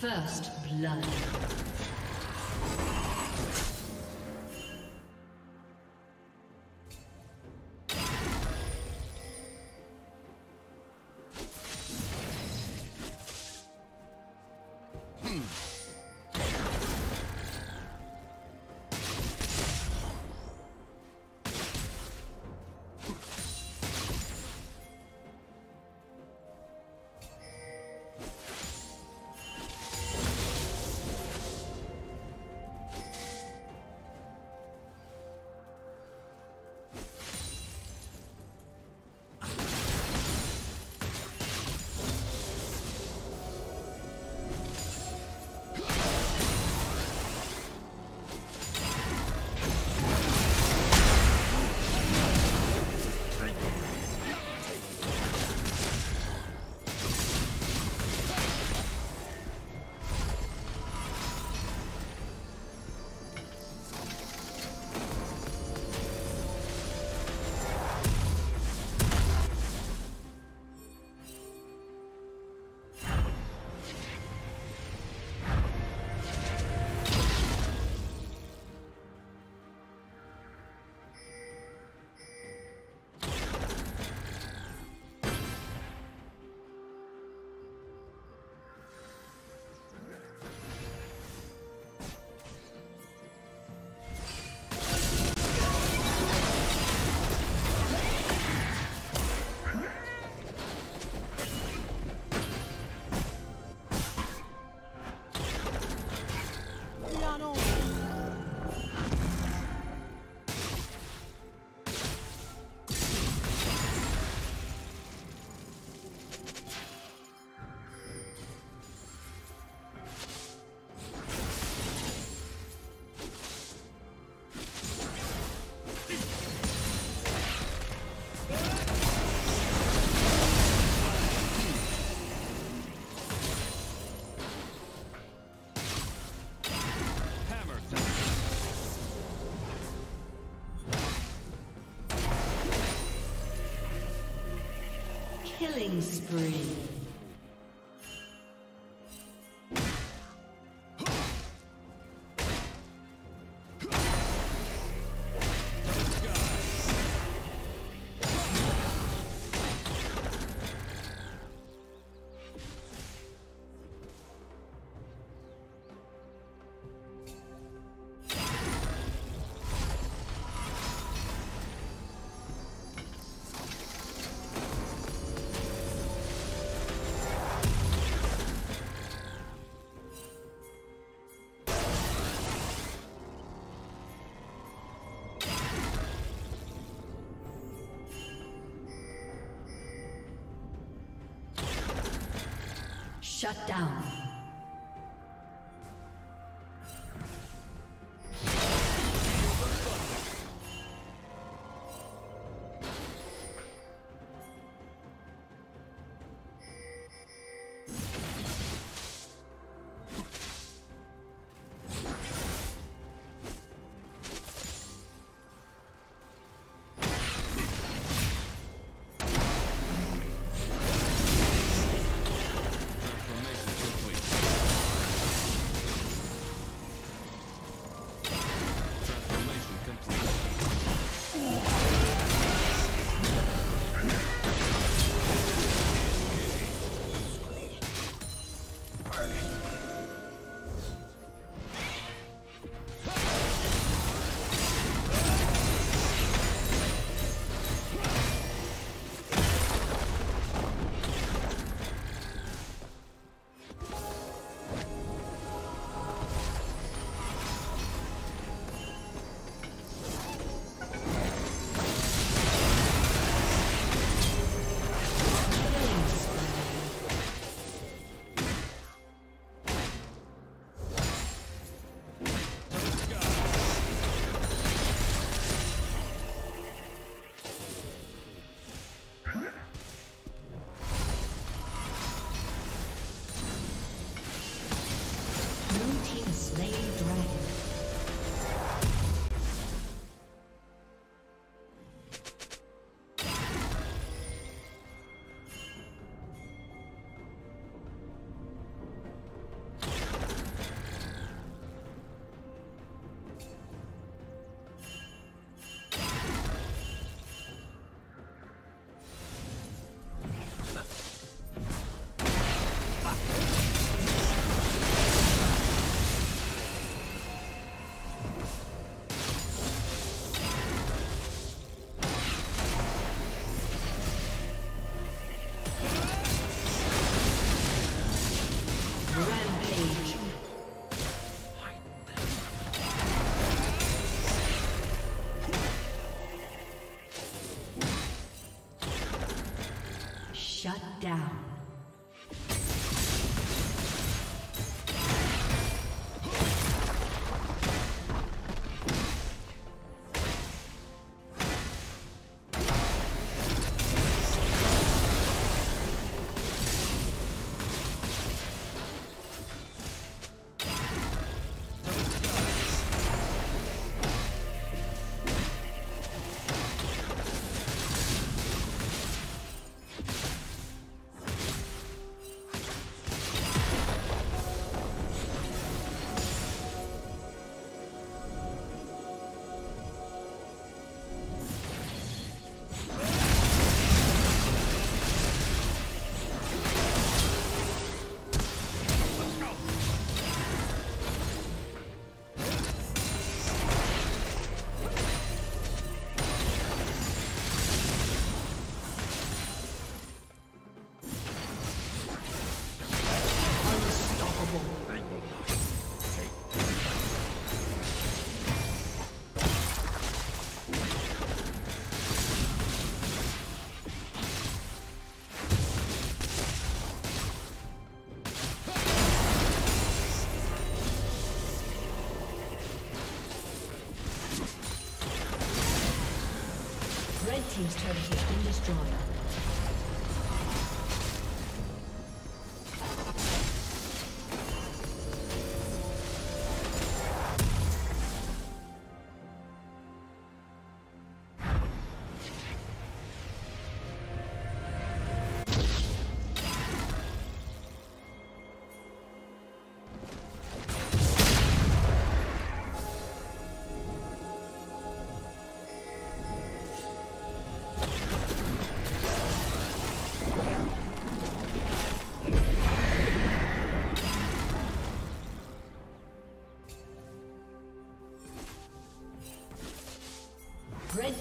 First blood. Killing spree. Shut down. Wait. Shut down. Team's turret has been destroyed. Red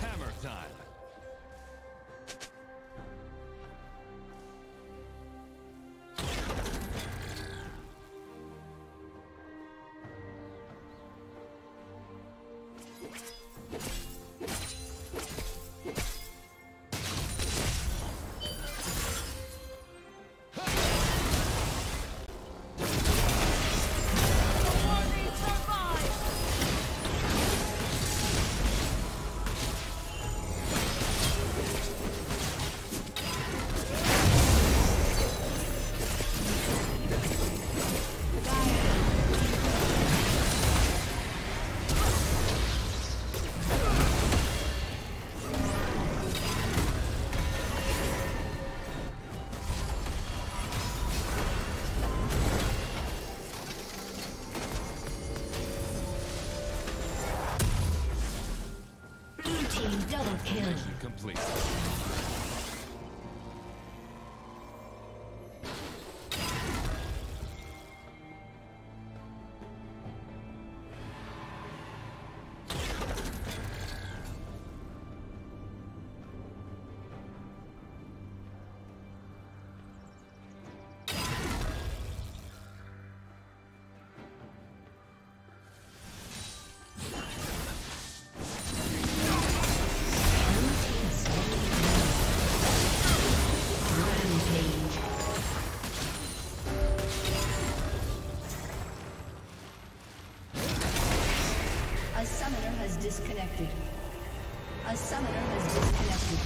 Hammer time. Kill. Mission complete. A summoner has disconnected. A summoner has disconnected.